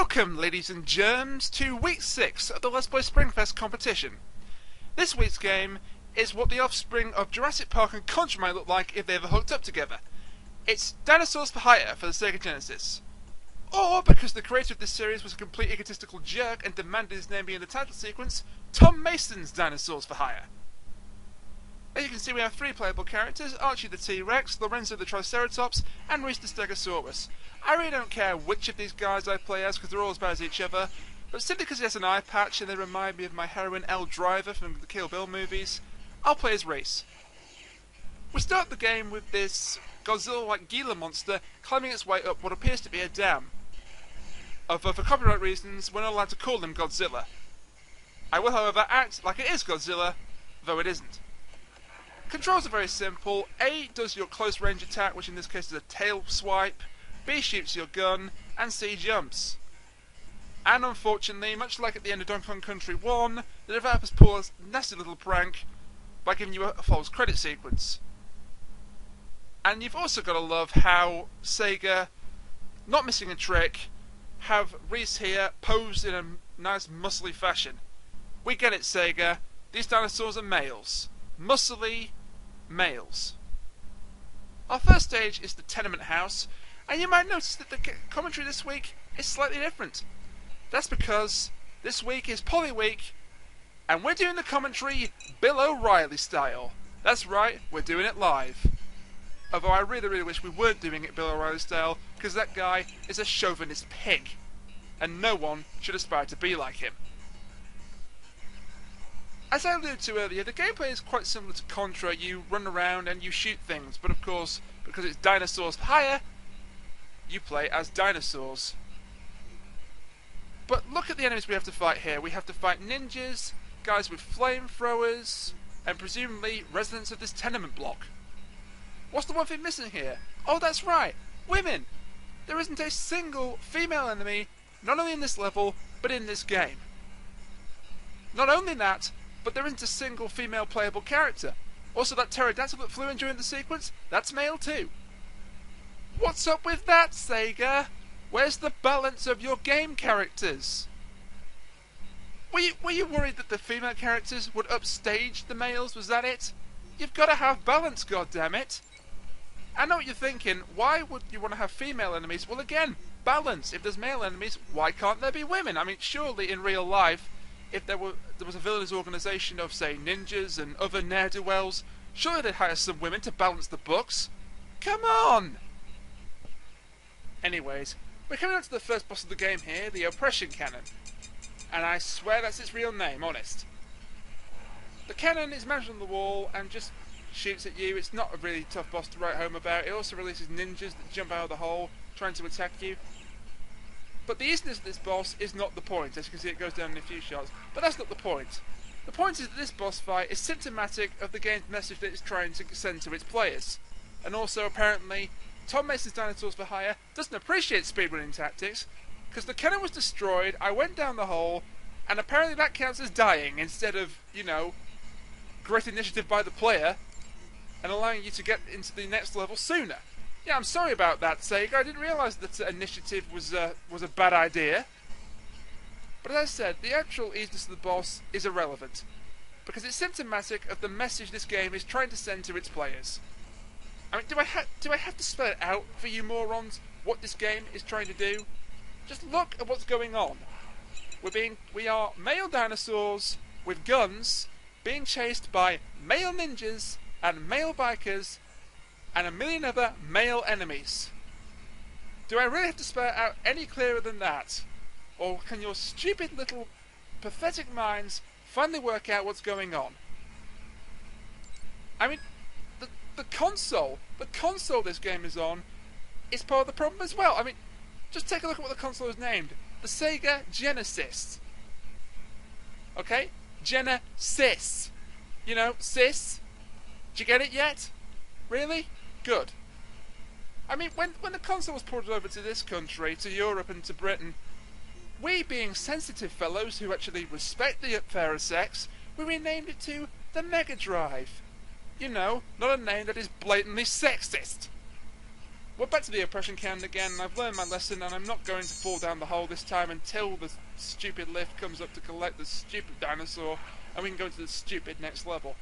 Welcome, ladies and germs, to week 6 of the Let's Play Springfest competition. This week's game is what the offspring of Jurassic Park and Contra might look like if they ever hooked up together. It's Dinosaurs for Hire for the Sega Genesis. Or, because the creator of this series was a complete egotistical jerk and demanded his name be in the title sequence, Tom Mason's Dinosaurs for Hire. As you can see, we have 3 playable characters: Archie the T-Rex, Lorenzo the Triceratops, and Reese the Stegosaurus. I really don't care which of these guys I play as because they're all as bad as each other, but simply because he has an eye patch and they remind me of my heroine Elle Driver from the Kill Bill movies, I'll play as Reese. We start the game with this Godzilla-like Gila monster climbing its way up what appears to be a dam. Although for copyright reasons, we're not allowed to call them Godzilla. I will, however, act like it is Godzilla, though it isn't. Controls are very simple. A does your close range attack, which in this case is a tail swipe, B shoots your gun, and C jumps. And unfortunately, much like at the end of Donkey Kong Country 1, the developers pull a nasty little prank by giving you a false credit sequence. And you've also got to love how Sega, not missing a trick, have Reese here posed in a nice muscly fashion. We get it, Sega. These dinosaurs are males. Muscly males. Our first stage is the tenement house, and you might notice that the commentary this week is slightly different. That's because this week is Polly Week, and we're doing the commentary Bill O'Reilly style. That's right, we're doing it live. Although I really, really wish we weren't doing it Bill O'Reilly style, because that guy is a chauvinist pig, and no one should aspire to be like him. As I alluded to earlier, the gameplay is quite similar to Contra. You run around and you shoot things, but of course, because it's Dinosaurs for Hire, you play as dinosaurs. But look at the enemies we have to fight here. We have to fight ninjas, guys with flamethrowers, and presumably residents of this tenement block. What's the one thing missing here? Oh, that's right, women! There isn't a single female enemy, not only in this level, but in this game. Not only that, but there isn't a single female playable character. Also, that pterodactyl that flew in during the sequence, that's male too. What's up with that, Sega? Where's the balance of your game characters? Were you worried that the female characters would upstage the males, was that it? You've got to have balance, goddammit. I know what you're thinking, why would you want to have female enemies? Well again, balance. If there's male enemies, why can't there be women? I mean, surely in real life, if there was a villainous organisation of, say, ninjas and other ne'er-do-wells, surely they'd hire some women to balance the books. Come on! Anyways, we're coming up to the first boss of the game here, the Oppression Cannon. And I swear that's its real name, honest. The cannon is mounted on the wall and just shoots at you. It's not a really tough boss to write home about. It also releases ninjas that jump out of the hole trying to attack you. But the easiness of this boss is not the point. As you can see, it goes down in a few shots, but that's not the point. The point is that this boss fight is symptomatic of the game's message that it's trying to send to its players. And also, apparently, Tom Mason's Dinosaurs for Hire doesn't appreciate speedrunning tactics, because the cannon was destroyed, I went down the hole, and apparently that counts as dying instead of, you know, great initiative by the player, and allowing you to get into the next level sooner. Yeah, I'm sorry about that, Sega. I didn't realise that initiative was a bad idea. But as I said, the actual easiness of the boss is irrelevant, because it's symptomatic of the message this game is trying to send to its players. I mean, do I have to spell it out for you morons what this game is trying to do? Just look at what's going on. We are male dinosaurs with guns being chased by male ninjas and male bikers and a million other male enemies. Do I really have to spell it out any clearer than that? Or can your stupid little pathetic minds finally work out what's going on? I mean, the console this game is on is part of the problem as well. I mean, just take a look at what the console is named. The Sega Genesis. Okay? Genesis. You know, sis. Do you get it yet? Really? Good. I mean, when the console was ported over to this country, to Europe and to Britain, we being sensitive fellows who actually respect the fairer sex, we renamed it to the Mega Drive. You know, not a name that is blatantly sexist. We're back to the Oppression Cannon again, and I've learned my lesson, and I'm not going to fall down the hole this time until the stupid lift comes up to collect the stupid dinosaur, and we can go into the stupid next level.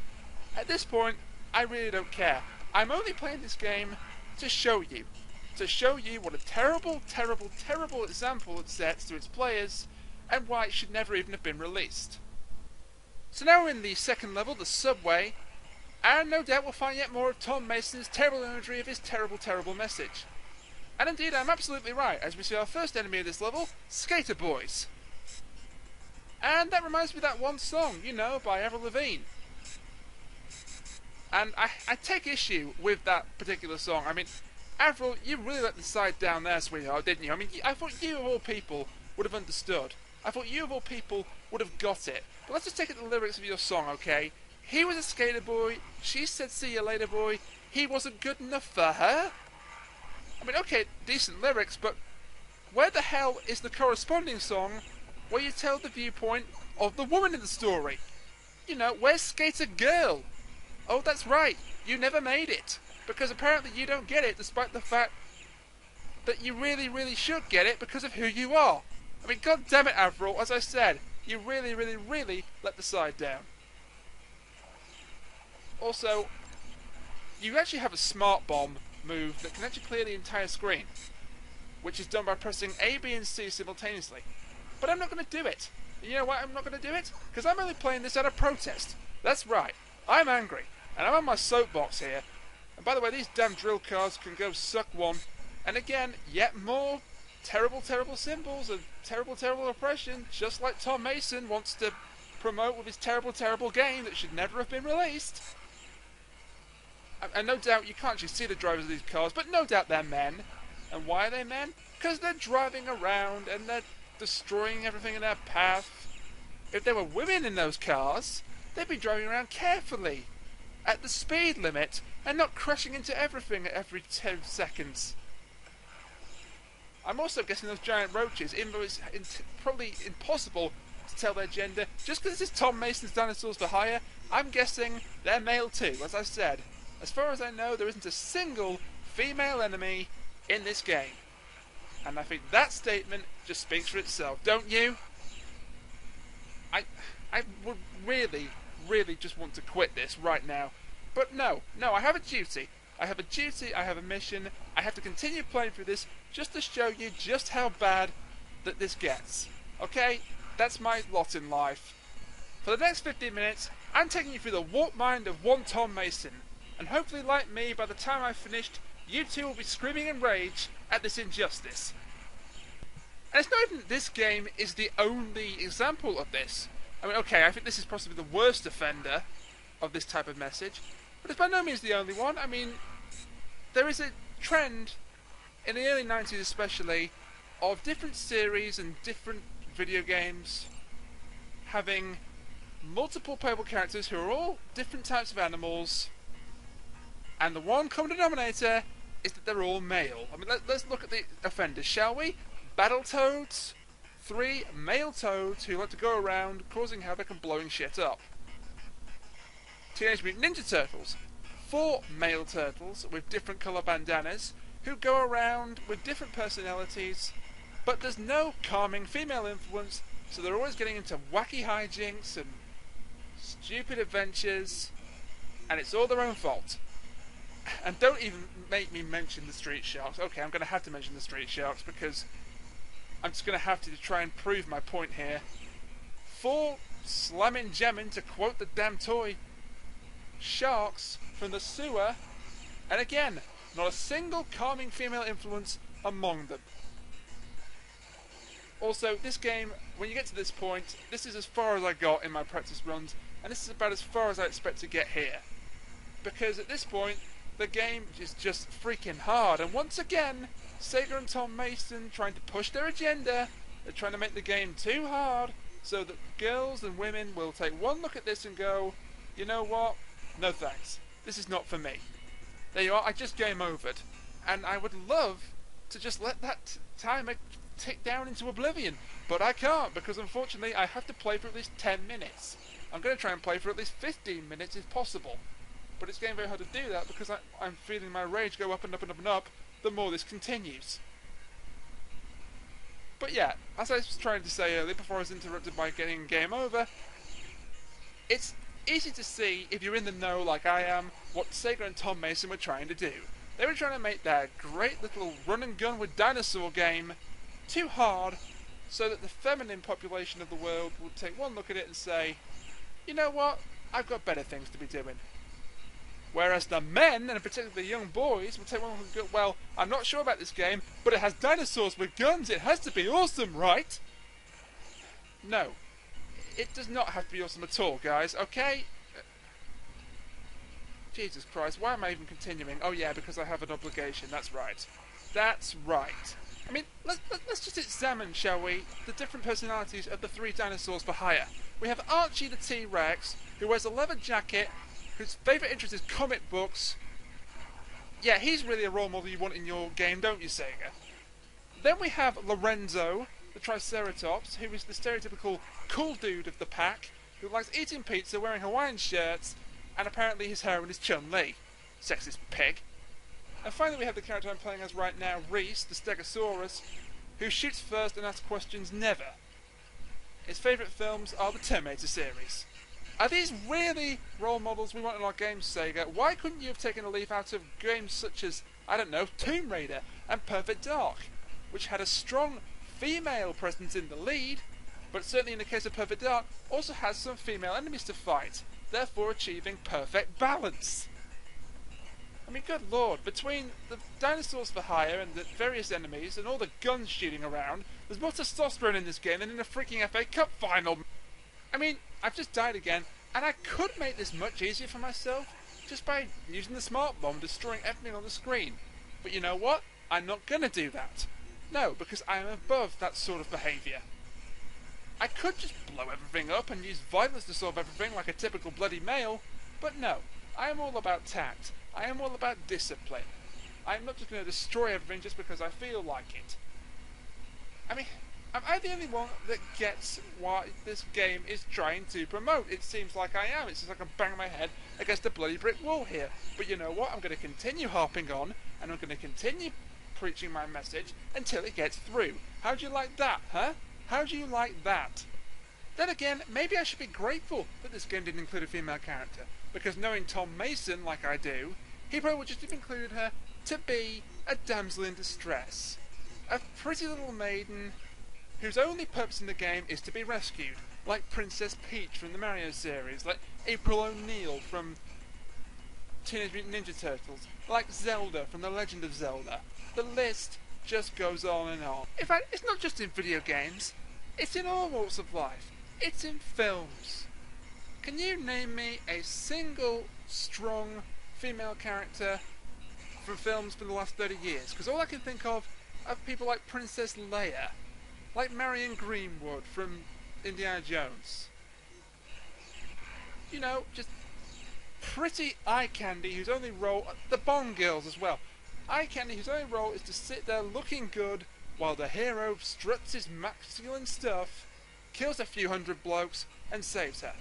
At this point, I really don't care. I'm only playing this game to show you. To show you what a terrible, terrible, terrible example it sets to its players, and why it should never even have been released. So now we're in the second level, the subway, and no doubt we'll find yet more of Tom Mason's terrible imagery of his terrible, terrible message. And indeed, I'm absolutely right, as we see our first enemy of this level, Skater Boys. And that reminds me of that one song, you know, by Avril Lavigne. And I take issue with that particular song. I mean, Avril, you really let the side down there, sweetheart, didn't you? I mean, I thought you of all people would have understood. I thought you of all people would have got it. But let's just take at the lyrics of your song, okay? He was a skater boy, she said see you later boy, he wasn't good enough for her? I mean, okay, decent lyrics, but where the hell is the corresponding song where you tell the viewpoint of the woman in the story? You know, where's Skater Girl? Oh, that's right, you never made it, because apparently you don't get it, despite the fact that you really, really should get it because of who you are. I mean, goddammit, Avril, as I said, you really, really, really let the side down. Also, you actually have a smart bomb move that can actually clear the entire screen, which is done by pressing A, B, and C simultaneously. But I'm not going to do it. You know why I'm not going to do it? Because I'm only playing this out of protest. That's right. I'm angry, and I'm on my soapbox here. And by the way, these damn drill cars can go suck one. And again, yet more terrible, terrible symbols of terrible, terrible oppression, just like Tom Mason wants to promote with his terrible, terrible game that should never have been released. And no doubt you can't actually see the drivers of these cars, but no doubt they're men. And why are they men? Because they're driving around and they're destroying everything in their path. If there were women in those cars, they'd be driving around carefully, at the speed limit, and not crashing into everything at every 10 seconds. I'm also guessing those giant roaches, even though it's probably impossible to tell their gender, just because this is Tom Mason's Dinosaurs for Hire, I'm guessing they're male too, as I said. As far as I know, there isn't a single female enemy in this game. And I think that statement just speaks for itself, don't you? I would really, really just want to quit this right now. But no, I have a duty. I have a duty, I have a mission. I have to continue playing through this just to show you just how bad that this gets. Okay? That's my lot in life. For the next 15 minutes, I'm taking you through the warped mind of one Tom Mason. And hopefully, like me, by the time I've finished, you two will be screaming in rage at this injustice. And it's not even that this game is the only example of this. I mean, okay, I think this is possibly the worst offender of this type of message, but it's by no means the only one. I mean, there is a trend, in the early 90s especially, of different series and different video games having multiple playable characters who are all different types of animals, and the one common denominator is that they're all male. I mean, let's look at the offenders, shall we? Battletoads. 3 male toads who like to go around causing havoc and blowing shit up. Teenage Mutant Ninja Turtles. 4 male turtles with different colour bandanas who go around with different personalities, but there's no calming female influence, so they're always getting into wacky hijinks and stupid adventures, and it's all their own fault. And don't even make me mention the Street Sharks. Okay, I'm going to have to mention the Street Sharks because I'm just going to have to try and prove my point here. 4 slamming jamming, to quote the damn toy, sharks from the sewer, and again, not a single calming female influence among them. Also, this game, when you get to this point, this is as far as I got in my practice runs, and this is about as far as I expect to get here. Because at this point, the game is just freaking hard, and once again, Sega and Tom Mason trying to push their agenda. They're trying to make the game too hard so that girls and women will take one look at this and go, you know what, no thanks, this is not for me. There you are, I just game overed, and I would love to just let that timer tick down into oblivion, but I can't, because unfortunately I have to play for at least 10 minutes. I'm going to try and play for at least 15 minutes if possible, but it's getting very hard to do that because I'm feeling my rage go up and up and up and up, the more this continues. But yeah, as I was trying to say earlier before I was interrupted by getting game over, it's easy to see, if you're in the know like I am, what Sega and Tom Mason were trying to do. They were trying to make their great little run and gun with dinosaur game too hard, so that the feminine population of the world would take one look at it and say, you know what, I've got better things to be doing. Whereas the men, and particularly the young boys, would take one look and go, well, I'm not sure about this game, but it has dinosaurs with guns, it has to be awesome, right? No, it does not have to be awesome at all, guys, okay? Jesus Christ, why am I even continuing? Oh yeah, because I have an obligation, that's right. That's right. I mean, let's just examine, shall we, the different personalities of the three dinosaurs for hire. We have Archie the T-Rex, who wears a leather jacket, whose favourite interest is comic books. Yeah, he's really a role model you want in your game, don't you, Sega? Then we have Lorenzo, the Triceratops, who is the stereotypical cool dude of the pack, who likes eating pizza, wearing Hawaiian shirts, and apparently his heroine is Chun-Li. Sexist pig. And finally we have the character I'm playing as right now, Reese, the Stegosaurus, who shoots first and asks questions never. His favourite films are the Terminator series. Are these really role models we want in our games, Sega? Why couldn't you have taken a leaf out of games such as, I don't know, Tomb Raider and Perfect Dark, which had a strong female presence in the lead, but certainly in the case of Perfect Dark, also has some female enemies to fight, therefore achieving perfect balance? I mean, good lord, between the dinosaurs for hire and the various enemies and all the guns shooting around, there's more testosterone in this game than in a freaking FA Cup final. I mean, I've just died again, and I could make this much easier for myself just by using the smart bomb, destroying everything on the screen. But you know what? I'm not gonna do that. No, because I am above that sort of behaviour. I could just blow everything up and use violence to solve everything like a typical bloody male, but no, I am all about tact. I am all about discipline. I am not just going to destroy everything just because I feel like it. I mean, am I the only one that gets what this game is trying to promote? It seems like I am. It seems like I'm banging my head against a bloody brick wall here. But you know what? I'm going to continue harping on, and I'm going to continue preaching my message until it gets through. How do you like that, huh? How do you like that? Then again, maybe I should be grateful that this game didn't include a female character, because knowing Tom Mason like I do, he probably would just have included her to be a damsel in distress. A pretty little maiden whose only purpose in the game is to be rescued, like Princess Peach from the Mario series, like April O'Neil from Teenage Mutant Ninja Turtles, like Zelda from The Legend of Zelda. The list just goes on and on. In fact, it's not just in video games, it's in all walks of life. It's in films. Can you name me a single strong female character from films for the last 30 years? Because all I can think of are people like Princess Leia, like Marion Greenwood from Indiana Jones. You know, just pretty eye candy whose only role... The Bond girls as well. Eye candy whose only role is to sit there looking good while the hero struts his masculine stuff, kills a few hundred blokes, and saves her.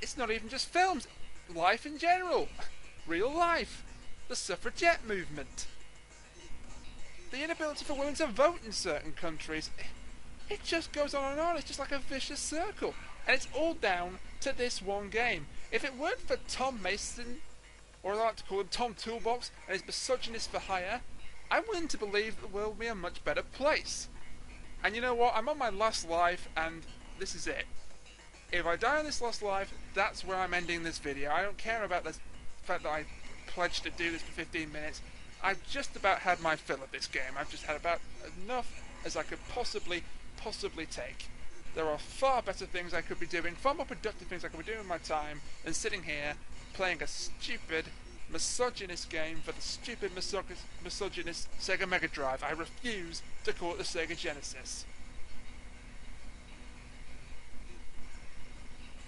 It's not even just films, life in general, real life, the suffragette movement, the inability for women to vote in certain countries. It just goes on and on. It's just like a vicious circle, and it's all down to this one game. If it weren't for Tom Mason, or I like to call him Tom Toolbox, and his misogynist for hire, I'm willing to believe the world would be a much better place. And you know what, I'm on my last life, and this is it. If I die in this last life, that's where I'm ending this video. I don't care about the fact that I pledged to do this for 15 minutes. I've just about had my fill of this game. I've just had about enough as I could possibly take. There are far better things I could be doing, far more productive things I could be doing with my time, than sitting here playing a stupid misogynist game for the stupid misogynist Sega Mega Drive. I refuse to call it the Sega Genesis.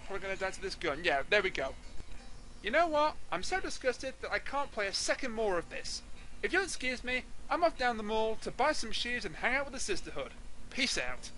Probably gonna die to this gun. Yeah, there we go. You know what? I'm so disgusted that I can't play a second more of this. If you'll excuse me, I'm off down the mall to buy some shoes and hang out with the sisterhood. Peace out.